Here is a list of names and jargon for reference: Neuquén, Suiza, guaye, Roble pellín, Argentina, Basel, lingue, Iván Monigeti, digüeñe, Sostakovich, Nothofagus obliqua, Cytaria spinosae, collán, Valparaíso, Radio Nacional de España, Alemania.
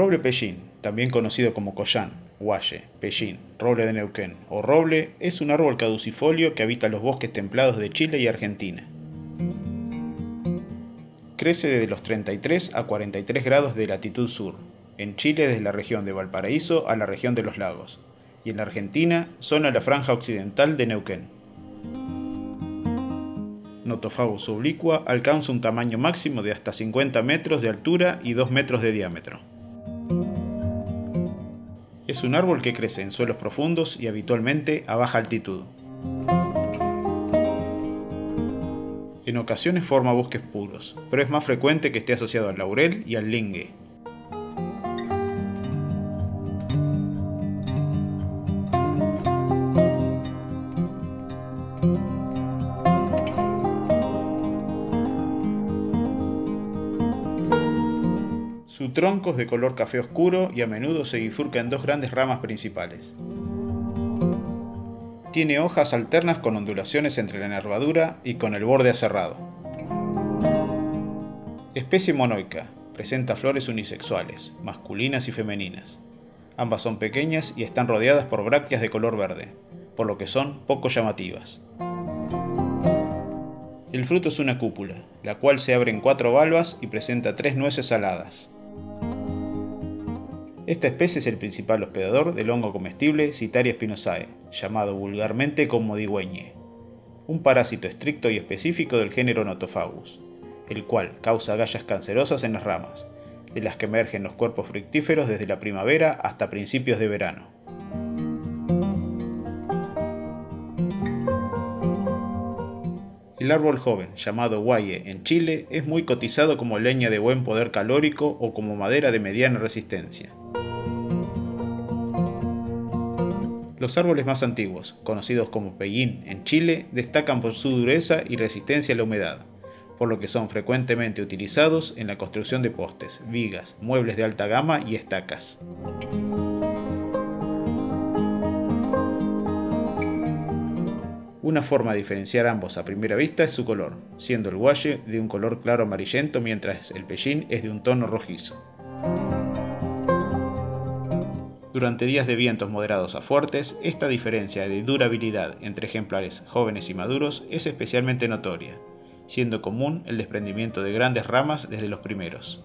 roble pellín, también conocido como collán, guaye, pellín, roble de Neuquén o roble, es un árbol caducifolio que habita los bosques templados de Chile y Argentina. Crece desde los 33 a 43 grados de latitud sur, en Chile desde la región de Valparaíso a la región de Los Lagos, y en la Argentina, zona de la franja occidental de Neuquén. Nothofagus obliqua alcanza un tamaño máximo de hasta 50 metros de altura y 2 metros de diámetro. Es un árbol que crece en suelos profundos y habitualmente a baja altitud. En ocasiones forma bosques puros, pero es más frecuente que esté asociado al laurel y al lingue. Su tronco es de color café oscuro y a menudo se bifurca en dos grandes ramas principales. Tiene hojas alternas con ondulaciones entre la nervadura y con el borde aserrado. Especie monoica, presenta flores unisexuales, masculinas y femeninas. Ambas son pequeñas y están rodeadas por brácteas de color verde, por lo que son poco llamativas. El fruto es una cúpula, la cual se abre en 4 valvas y presenta 3 nueces aladas. Esta especie es el principal hospedador del hongo comestible Cytaria spinosae, llamado vulgarmente como digüeñe, un parásito estricto y específico del género Nothofagus, el cual causa agallas cancerosas en las ramas, de las que emergen los cuerpos fructíferos desde la primavera hasta principios de verano. El árbol joven, llamado guaye en Chile, es muy cotizado como leña de buen poder calórico o como madera de mediana resistencia. Los árboles más antiguos, conocidos como pellín en Chile, destacan por su dureza y resistencia a la humedad, por lo que son frecuentemente utilizados en la construcción de postes, vigas, muebles de alta gama y estacas. Una forma de diferenciar ambos a primera vista es su color, siendo el guaye de un color claro amarillento mientras el pellín es de un tono rojizo. Durante días de vientos moderados a fuertes, esta diferencia de durabilidad entre ejemplares jóvenes y maduros es especialmente notoria, siendo común el desprendimiento de grandes ramas desde los primeros.